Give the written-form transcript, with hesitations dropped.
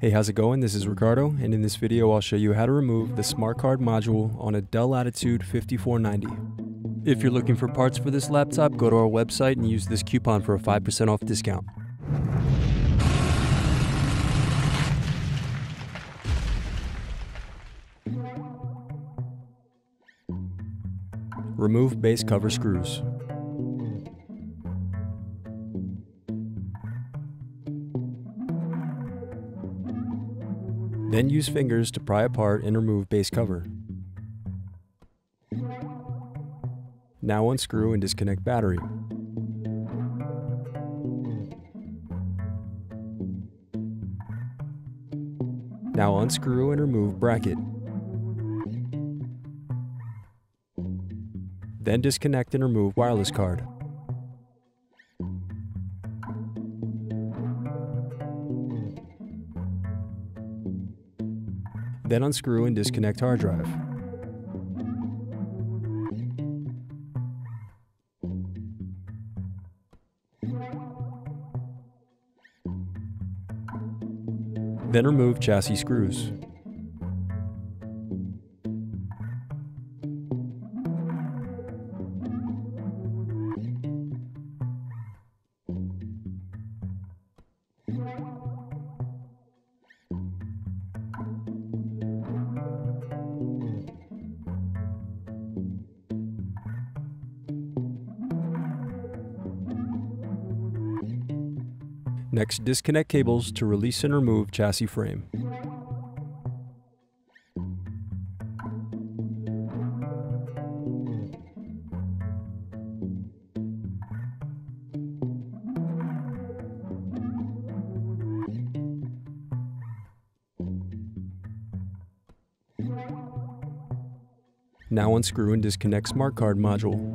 Hey, how's it going? This is Ricardo, and in this video I'll show you how to remove the Smart Card module on a Dell Latitude 5490. If you're looking for parts for this laptop, go to our website and use this coupon for a 5% off discount. Remove base cover screws. Then use fingers to pry apart and remove base cover. Now unscrew and disconnect battery. Now unscrew and remove bracket. Then disconnect and remove wireless card. Then unscrew and disconnect hard drive. Then remove chassis screws. Next, disconnect cables to release and remove chassis frame. Now unscrew and disconnect Smart Card module.